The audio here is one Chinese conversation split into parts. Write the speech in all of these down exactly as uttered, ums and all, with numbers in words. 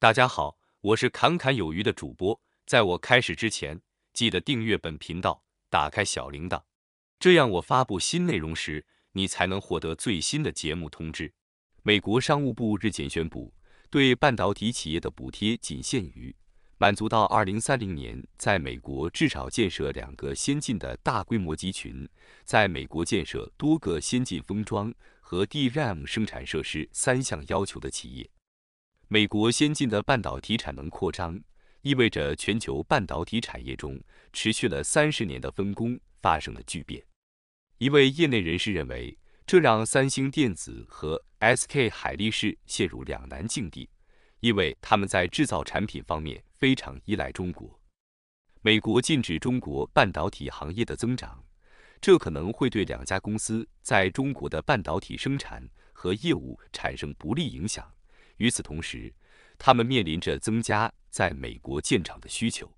大家好，我是侃侃有余的主播。在我开始之前，记得订阅本频道，打开小铃铛，这样我发布新内容时，你才能获得最新的节目通知。美国商务部日前宣布，对半导体企业的补贴仅限于满足到二零三零年在美国至少建设两个先进的大规模集群，在美国建设多个先进封装和 D RAM 生产设施三项要求的企业。 美国先进的半导体产能扩张，意味着全球半导体产业中持续了三十年的分工发生了巨变。一位业内人士认为，这让三星电子和 S K 海力士陷入两难境地，因为他们在制造产品方面非常依赖中国。美国禁止中国半导体行业的增长，这可能会对两家公司在中国的半导体生产和业务产生不利影响。 与此同时，他们面临着增加在美国建厂的需求。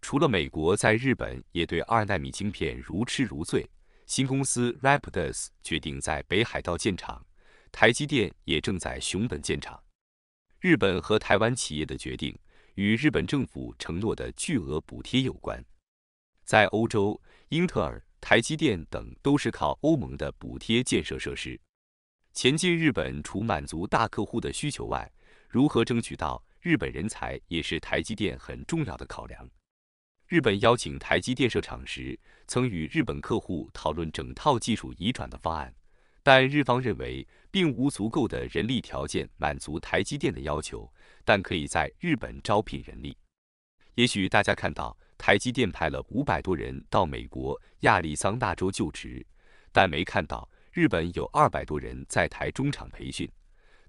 除了美国，在日本也对二纳米晶片如痴如醉。新公司 Rapidus 决定在北海道建厂，台积电也正在熊本建厂。日本和台湾企业的决定与日本政府承诺的巨额补贴有关。在欧洲，英特尔、台积电等都是靠欧盟的补贴建设设施。 前进日本，除满足大客户的需求外，如何争取到日本人才也是台积电很重要的考量。日本邀请台积电设厂时，曾与日本客户讨论整套技术移转的方案，但日方认为并无足够的人力条件满足台积电的要求，但可以在日本招聘人力。也许大家看到，台积电派了五百多人到美国亚利桑那州就职，但没看到。 日本有二百多人在台中厂培训，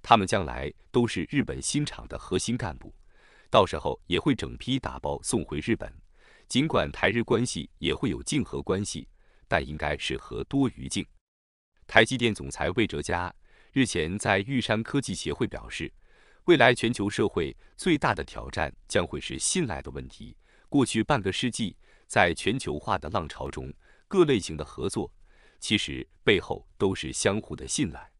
他们将来都是日本新厂的核心干部，到时候也会整批打包送回日本。尽管台日关系也会有竞合关系，但应该是合多于竞。台积电总裁魏哲家日前在玉山科技协会表示，未来全球社会最大的挑战将会是信赖的问题。过去半个世纪，在全球化的浪潮中，各类型的合作。 其实背后都是相互的信赖，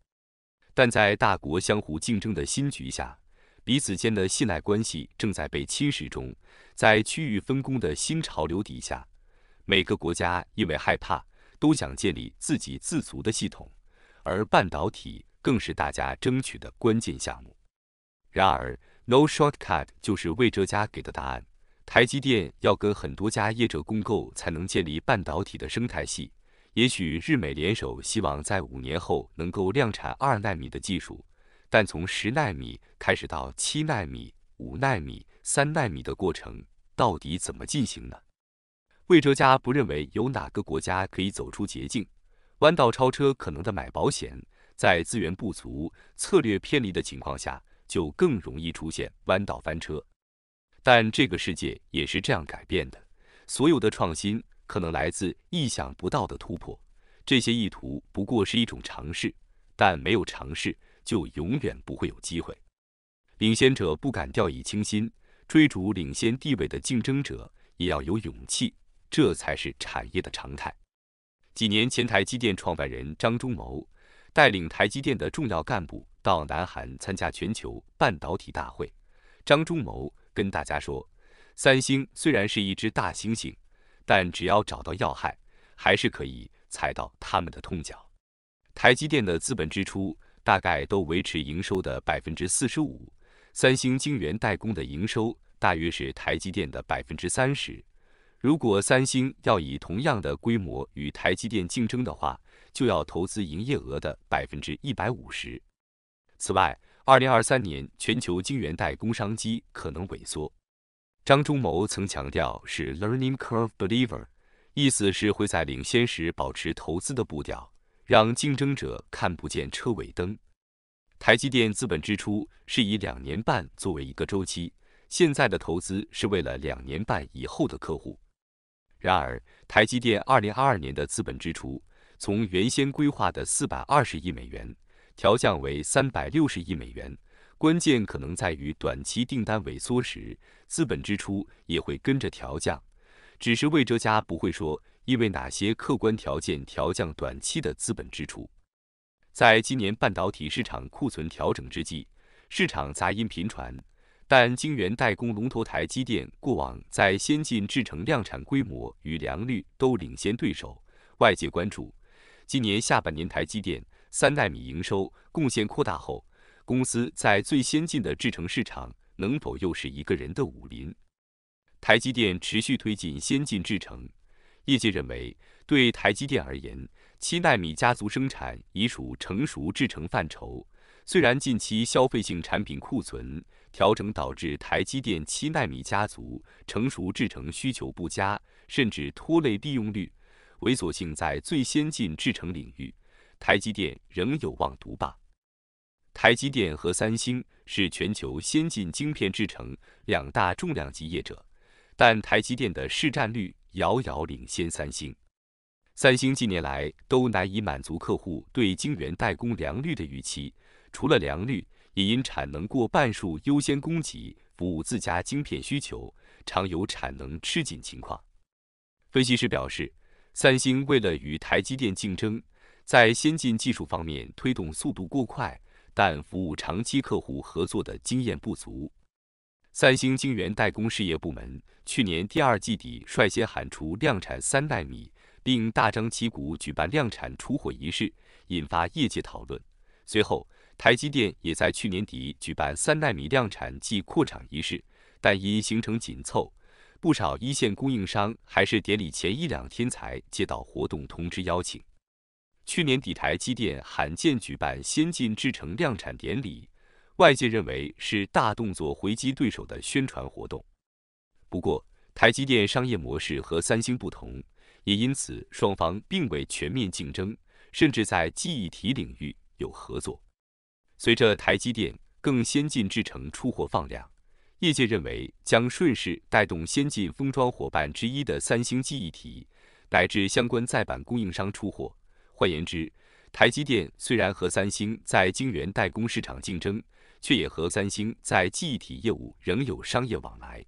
但在大国相互竞争的新局下，彼此间的信赖关系正在被侵蚀中。在区域分工的新潮流底下，每个国家因为害怕，都想建立自给自足的系统，而半导体更是大家争取的关键项目。然而 ，No Shortcut 就是魏哲家给的答案。台积电要跟很多家业者共构，才能建立半导体的生态系。 也许日美联手，希望在五年后能够量产二纳米的技术，但从十纳米开始到七纳米、五纳米、三纳米的过程，到底怎么进行呢？魏哲家不认为有哪个国家可以走出捷径，弯道超车可能的买保险，在资源不足、策略偏离的情况下，就更容易出现弯道翻车。但这个世界也是这样改变的，所有的创新。 可能来自意想不到的突破，这些意图不过是一种尝试，但没有尝试就永远不会有机会。领先者不敢掉以轻心，追逐领先地位的竞争者也要有勇气，这才是产业的常态。几年前，台积电创办人张忠谋带领台积电的重要干部到南韩参加全球半导体大会。张忠谋跟大家说：“三星虽然是一只大猩猩。” 但只要找到要害，还是可以踩到他们的痛脚。台积电的资本支出大概都维持营收的 百分之四十五， 三星晶圆代工的营收大约是台积电的 百分之三十。如果三星要以同样的规模与台积电竞争的话，就要投资营业额的 百分之一百五十。此外， 二零二三年全球晶圆代工商机可能萎缩。 张忠谋曾强调是 learning curve believer， 意思是会在领先时保持投资的步调，让竞争者看不见车尾灯。台积电资本支出是以两年半作为一个周期，现在的投资是为了两年半以后的客户。然而，台积电二零二二年的资本支出从原先规划的四百二十亿美元调降为三百六十亿美元。 关键可能在于短期订单萎缩时，资本支出也会跟着调降。只是魏哲家不会说因为哪些客观条件调降短期的资本支出。在今年半导体市场库存调整之际，市场杂音频传，但晶圆代工龙头台积电过往在先进制程量产规模与良率都领先对手，外界关注今年下半年台积电三奈米营收贡献扩大后，公司在最先进的制程市场能否又是一个人的武林？台积电持续推进先进制程，业界认为，对台积电而言，七奈米家族生产已属成熟制程范畴。虽然近期消费性产品库存调整导致台积电七奈米家族成熟制程需求不佳，甚至拖累利用率，猥琐性在最先进制程领域，台积电仍有望独霸。台积电和三星是全球先进晶片制程两大重量级业者，但台积电的市占率遥遥领先三星。三星近年来都难以满足客户对晶圆代工良率的预期。除了良率，也因产能过半数优先供给服务自家晶片需求，常有产能吃紧情况。分析师表示，三星为了与台积电竞争，在先进技术方面推动速度过快，但服务长期客户合作的经验不足。三星晶圆代工事业部门去年第二季底率先喊出量产三奈米，并大张旗鼓举办量产出货仪式，引发业界讨论。随后，台积电也在去年底举办三奈米量产暨扩厂仪式，但因行程紧凑，不少一线供应商还是典礼前一两天才接到活动通知邀请。去年底，台积电罕见举办先进制程量产典礼，外界认为是大动作回击对手的宣传活动。不过，台积电商业模式和三星不同，也因此双方并未全面竞争，甚至在记忆体领域有合作。随着台积电更先进制程出货放量，业界认为将顺势带动先进封装伙伴之一的三星记忆体乃至相关载板供应商出货。换言之，台积电虽然和三星在晶圆代工市场竞争，却也和三星在记忆体业务仍有商业往来。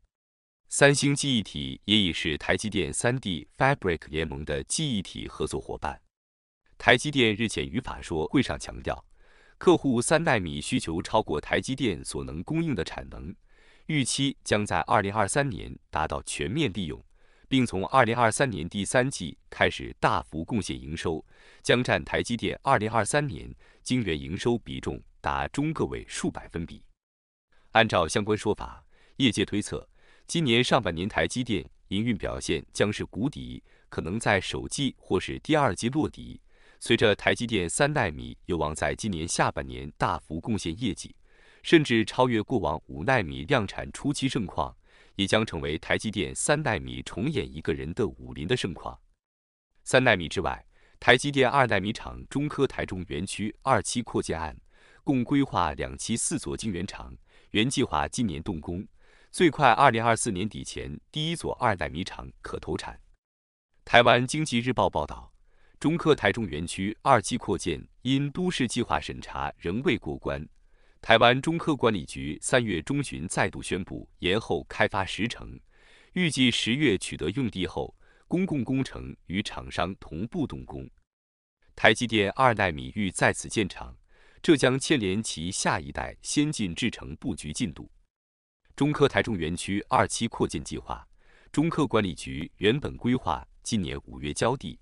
三星记忆体也已是台积电 三 D Fabric 联盟的记忆体合作伙伴。台积电日前于法说会上强调，客户三奈米需求超过台积电所能供应的产能，预期将在二零二三年达到全面利用，并从二零二三年第三季开始大幅贡献营收，将占台积电二零二三年晶圆营收比重达中个位数百分比。按照相关说法，业界推测，今年上半年台积电营运表现将是谷底，可能在首季或是第二季落底。随着台积电三奈米有望在今年下半年大幅贡献业绩，甚至超越过往五奈米量产初期盛况，也将成为台积电三奈米重演一个人的武林的盛况。三奈米之外，台积电二奈米厂中科台中园区二期扩建案，共规划两期四座晶圆厂，原计划今年动工，最快二零二四年底前第一座二奈米厂可投产。台湾经济日报报道，中科台中园区二期扩建因都市计划审查仍未过关，台湾中科管理局三月中旬再度宣布延后开发时程，预计十月取得用地后，公共工程与厂商同步动工。台积电二奈米欲在此建厂，这将牵连其下一代先进制程布局进度。中科台中园区二期扩建计划，中科管理局原本规划今年五月交地，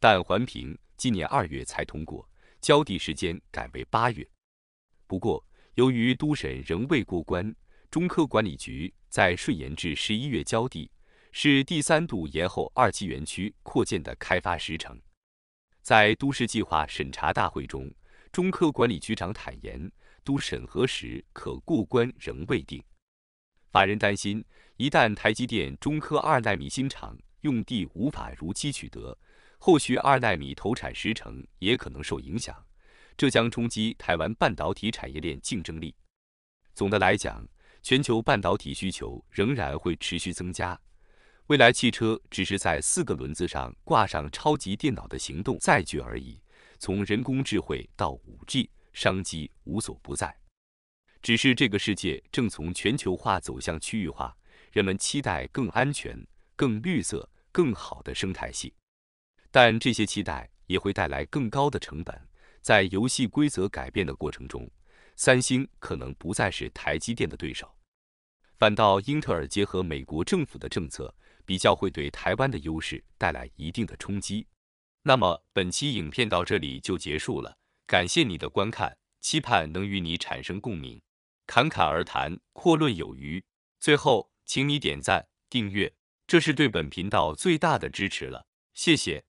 但环评今年二月才通过，交地时间改为八月。不过，由于都审仍未过关，中科管理局在顺延至十一月交地，是第三度延后二期园区扩建的开发时程。在都市计划审查大会中，中科管理局长坦言，都审核时可过关仍未定。法人担心，一旦台积电中科二奈米新厂用地无法如期取得，后续二奈米投产时程也可能受影响，这将冲击台湾半导体产业链竞争力。总的来讲，全球半导体需求仍然会持续增加，未来汽车只是在四个轮子上挂上超级电脑的行动载具而已，从人工智慧到 五 G， 商机无所不在。只是这个世界正从全球化走向区域化，人们期待更安全、更绿色、更好的生态系。但这些期待也会带来更高的成本，在游戏规则改变的过程中，三星可能不再是台积电的对手。反倒英特尔结合美国政府的政策，比较会对台湾的优势带来一定的冲击。那么本期影片到这里就结束了，感谢你的观看，期盼能与你产生共鸣。侃侃而谈，阔论有余。最后，请你点赞、订阅，这是对本频道最大的支持了，谢谢。